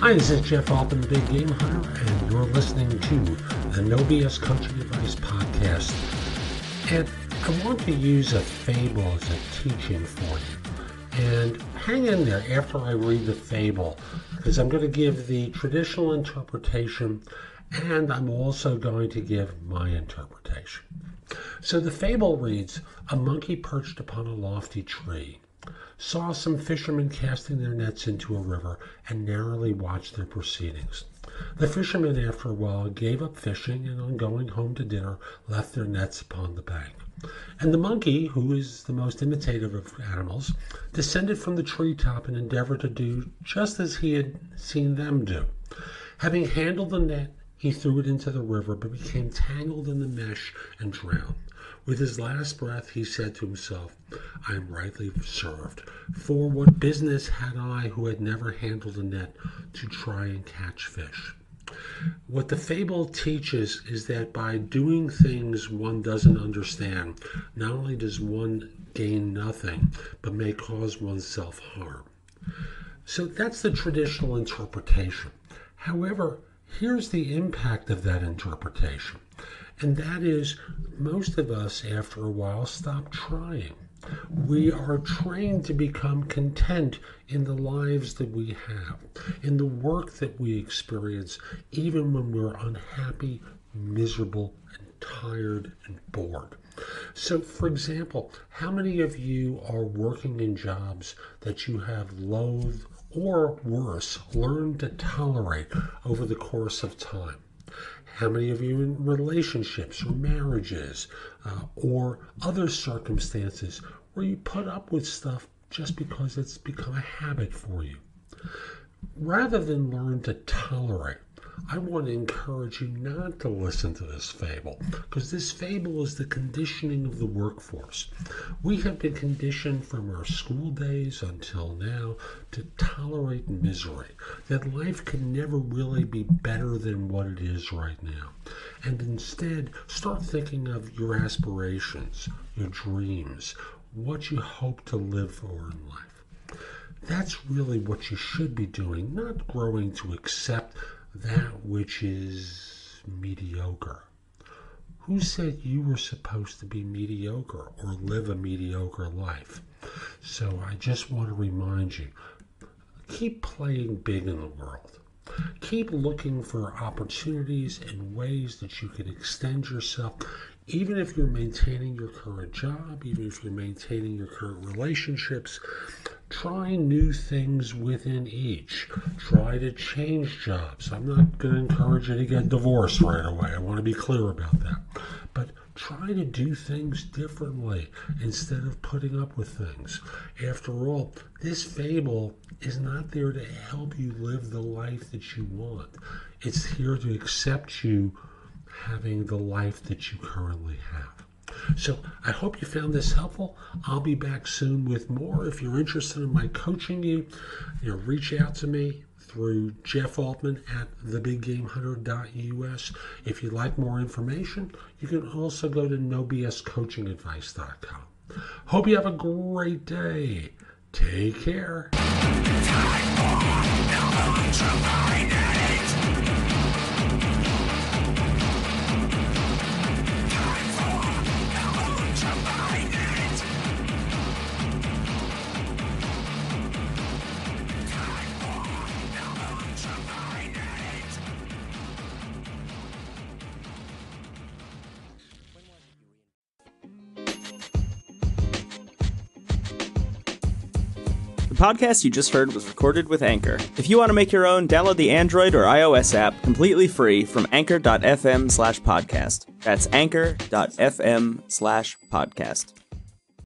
Hi, this is Jeff Altman, the Big Game Hunter, and you're listening to the No BS Coaching Advice Podcast. And I want to use a fable as a teaching for you. And hang in there after I read the fable, because I'm going to give the traditional interpretation, and I'm also going to give my interpretation. So the fable reads, a monkey perched upon a lofty tree saw some fishermen casting their nets into a river and narrowly watched their proceedings. The fishermen, after a while, gave up fishing and on going home to dinner, left their nets upon the bank. And the monkey, who is the most imitative of animals, descended from the treetop and endeavored to do just as he had seen them do. Having handled the net, he threw it into the river, but became tangled in the mesh and drowned. With his last breath, he said to himself, I am rightly served, for what business had I, who had never handled a net, to try and catch fish? What the fable teaches is that by doing things one doesn't understand, not only does one gain nothing, but may cause oneself harm. So that's the traditional interpretation. However, here's the impact of that interpretation. And that is, most of us, after a while, stop trying. We are trained to become content in the lives that we have, in the work that we experience, even when we're unhappy, miserable, and tired, and bored. So, for example, how many of you are working in jobs that you have loathed or, worse, learned to tolerate over the course of time? How many of you in relationships or marriages or other circumstances where you put up with stuff just because it's become a habit for you? Rather than learn to tolerate, I want to encourage you not to listen to this fable, because this fable is the conditioning of the workforce. We have been conditioned from our school days until now to tolerate misery, that life can never really be better than what it is right now. And instead, start thinking of your aspirations, your dreams, what you hope to live for in life. That's really what you should be doing, not growing to accept that which is mediocre. Who said you were supposed to be mediocre or live a mediocre life? So I just want to remind you, keep playing big in the world. Keep looking for opportunities and ways that you can extend yourself, even if you're maintaining your current job, even if you're maintaining your current relationships. Try new things within each. Try to change jobs. I'm not going to encourage you to get divorced right away. I want to be clear about that. But try to do things differently instead of putting up with things. After all, this fable is not there to help you live the life that you want. It's here to accept you having the life that you currently have. So I hope you found this helpful. I'll be back soon with more. If you're interested in my coaching, you reach out to me through Jeff Altman at TheBigGameHunter.us. If you'd like more information, you can also go to NoBSCoachingAdvice.com. Hope you have a great day. Take care. The podcast you just heard was recorded with Anchor. If you want to make your own, download the Android or iOS app completely free from anchor.fm/podcast. That's anchor.fm/podcast.